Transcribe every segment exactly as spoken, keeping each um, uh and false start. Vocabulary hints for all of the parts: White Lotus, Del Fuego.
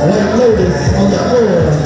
White Lotus on the floor.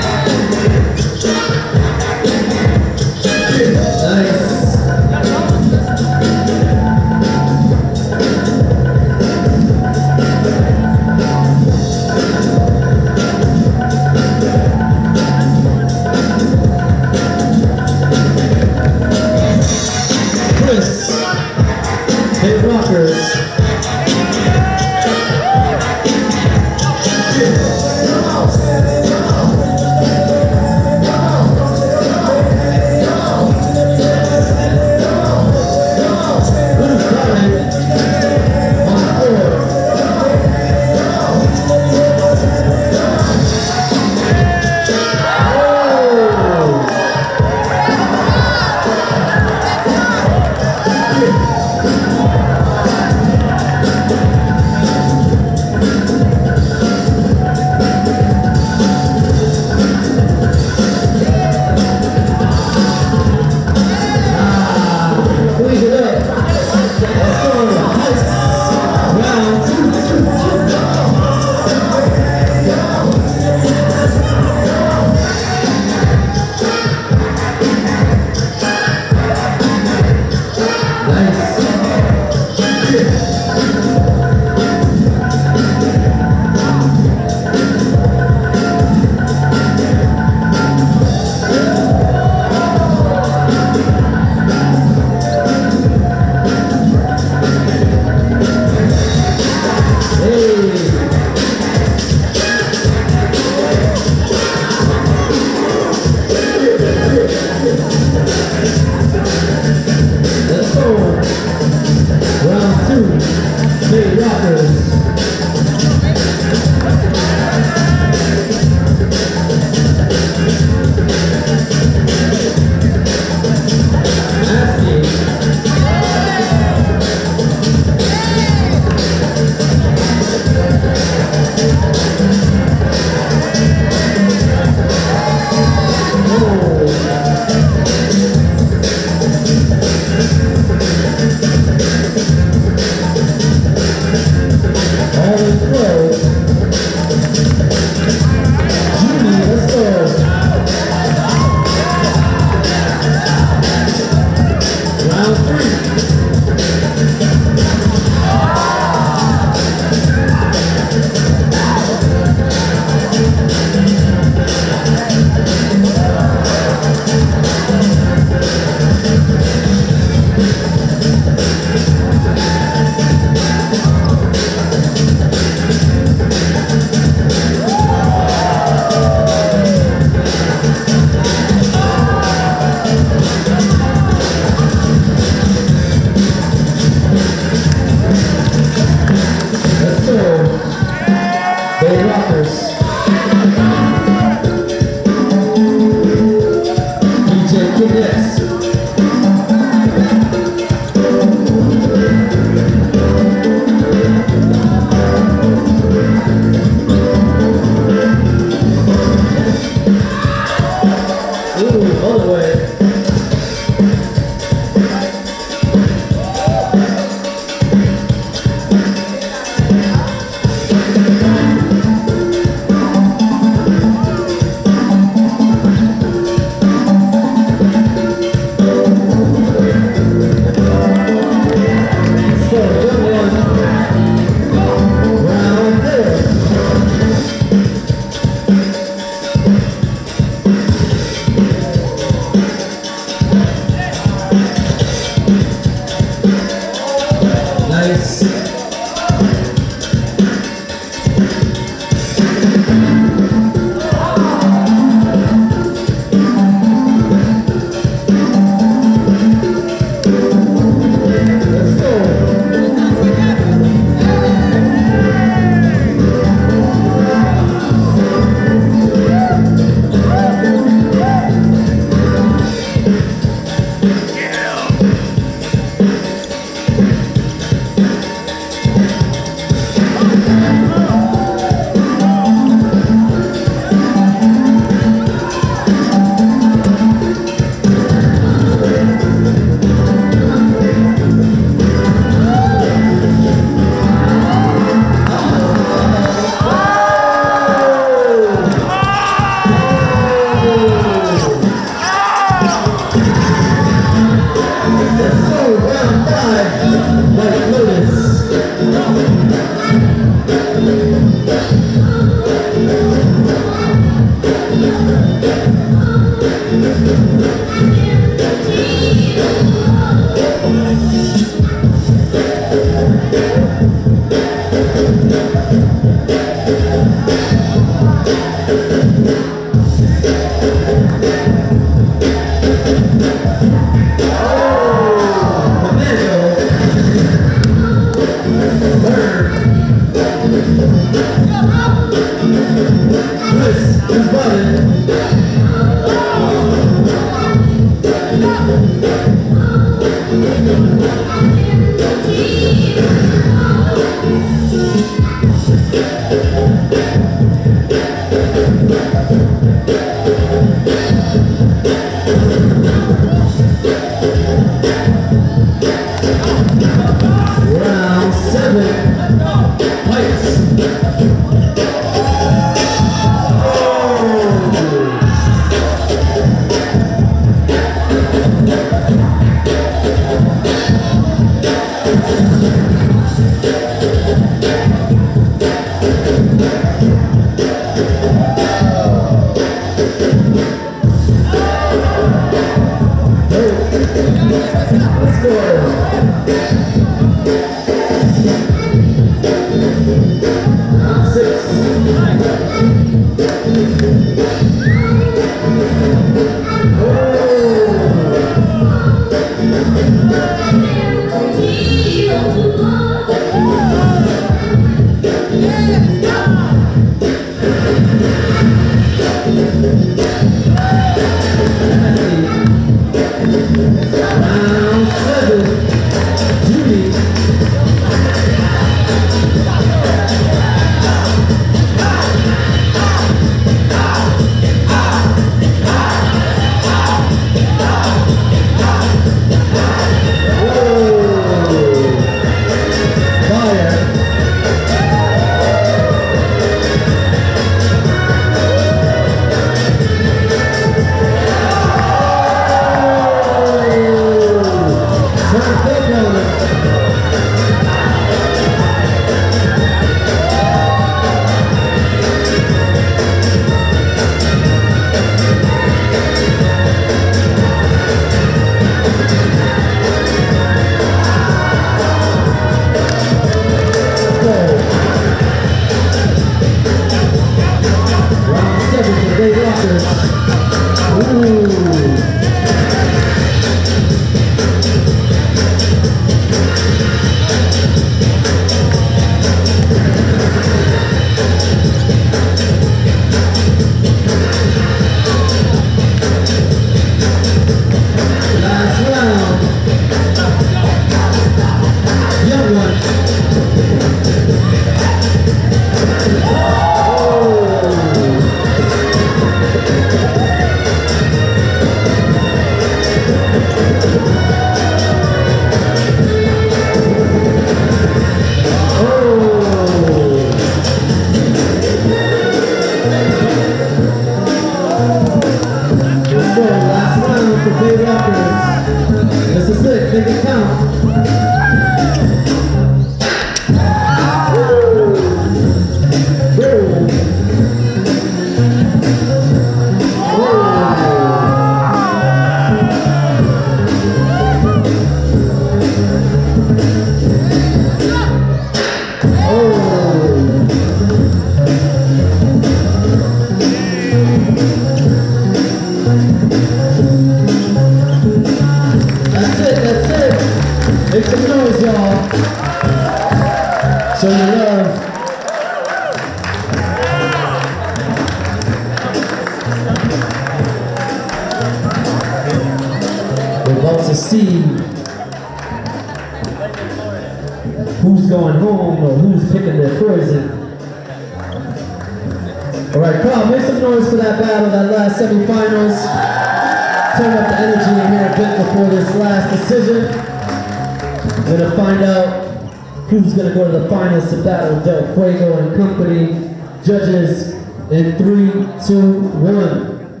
To battle Del Fuego and company. Judges in three, two, one.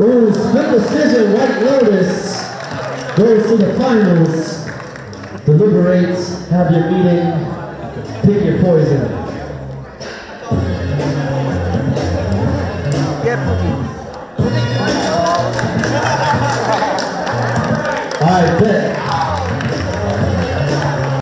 Ooh, split decision, White Lotus goes to the finals. Deliberate, have your meeting, pick your poison. I bet.